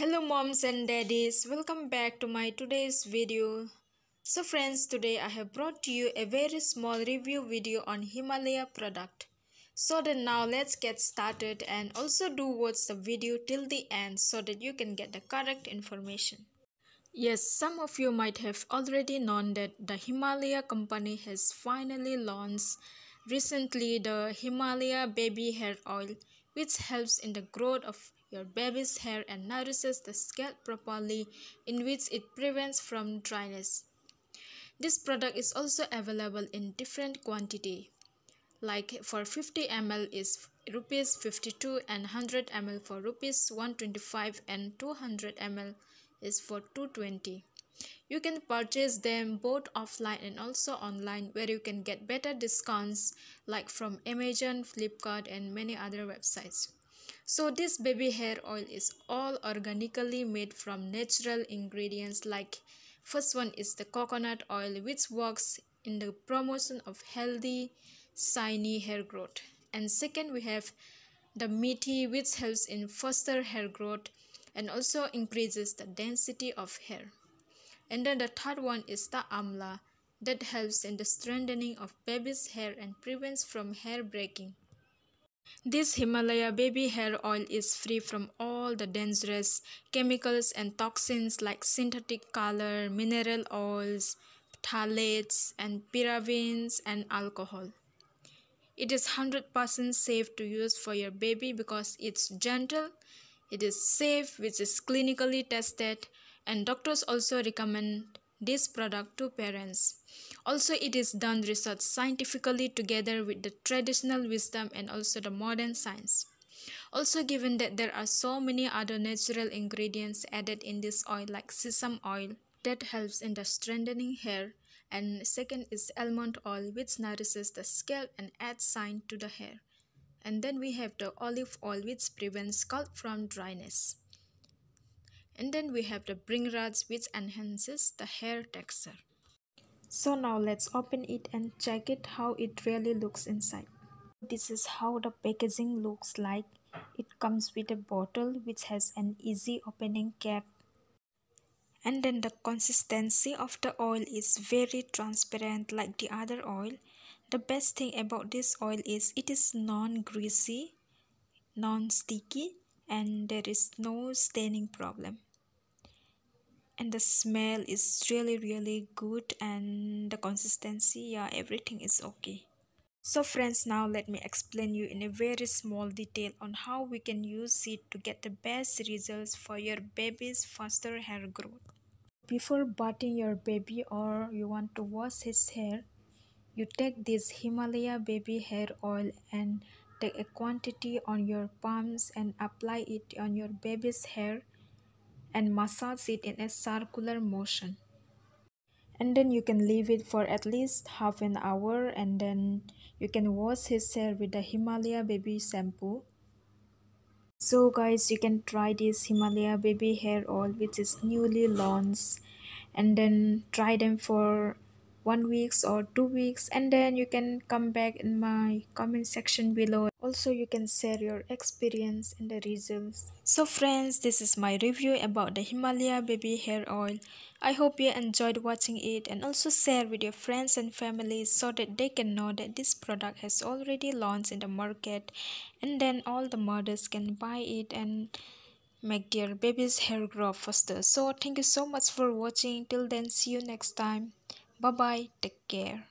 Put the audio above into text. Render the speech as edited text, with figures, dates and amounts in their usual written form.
Hello moms and daddies, welcome back to my today's video. So friends, today I have brought to you a very small review video on Himalaya product. So then now let's get started, and also do watch the video till the end so that you can get the correct information. Yes, some of you might have already known that the Himalaya company has finally launched recently the Himalaya baby hair oil, which helps in the growth of your baby's hair and nourishes the scalp properly, in which it prevents from dryness. This product is also available in different quantity, like for 50 ml is ₹52 and 100 ml for ₹125 and 200 ml is for $220. You can purchase them both offline and also online, where you can get better discounts like from Amazon, Flipkart and many other websites. So this baby hair oil is all organically made from natural ingredients, like first one is the coconut oil, which works in the promotion of healthy, shiny hair growth. And second we have the methi, which helps in foster hair growth and also increases the density of hair. And then the third one is the amla, that helps in the strengthening of baby's hair and prevents from hair breaking. This Himalaya baby hair oil is free from all the dangerous chemicals and toxins like synthetic color, mineral oils, phthalates and parabens and alcohol. It is 100% safe to use for your baby because it's gentle, it is safe, which is clinically tested, and doctors also recommend this product to parents. Also, it is done research scientifically together with the traditional wisdom and also the modern science. Also, given that there are so many other natural ingredients added in this oil, like sesame oil that helps in the strengthening hair, and second is almond oil, which nourishes the scalp and adds shine to the hair, and then we have the olive oil, which prevents scalp from dryness. And then we have the bringraj, which enhances the hair texture. So now let's open it and check it how it really looks inside. This is how the packaging looks like. It comes with a bottle which has an easy opening cap. And then the consistency of the oil is very transparent like the other oil. The best thing about this oil is it is non-greasy, non-sticky, and there is no staining problem. And the smell is really good, and the consistency, everything is okay. So friends, now let me explain you in a very small detail on how we can use it to get the best results for your baby's faster hair growth. Before bathing your baby or you want to wash his hair, you take this Himalaya baby hair oil and take a quantity on your palms and apply it on your baby's hair and massage it in a circular motion. And then you can leave it for at least half an hour, and then you can wash his hair with the Himalaya baby shampoo. So guys, you can try this Himalaya baby hair oil, which is newly launched, and then try them for 1 week or 2 weeks, and then you can come back in my comment section below. Also, you can share your experience and the results. So friends, this is my review about the Himalaya baby hair oil. I hope you enjoyed watching it, and also share with your friends and family so that they can know that this product has already launched in the market, and then all the mothers can buy it and make their baby's hair grow faster. So thank you so much for watching. Till then, see you next time. Bye-bye. Take care.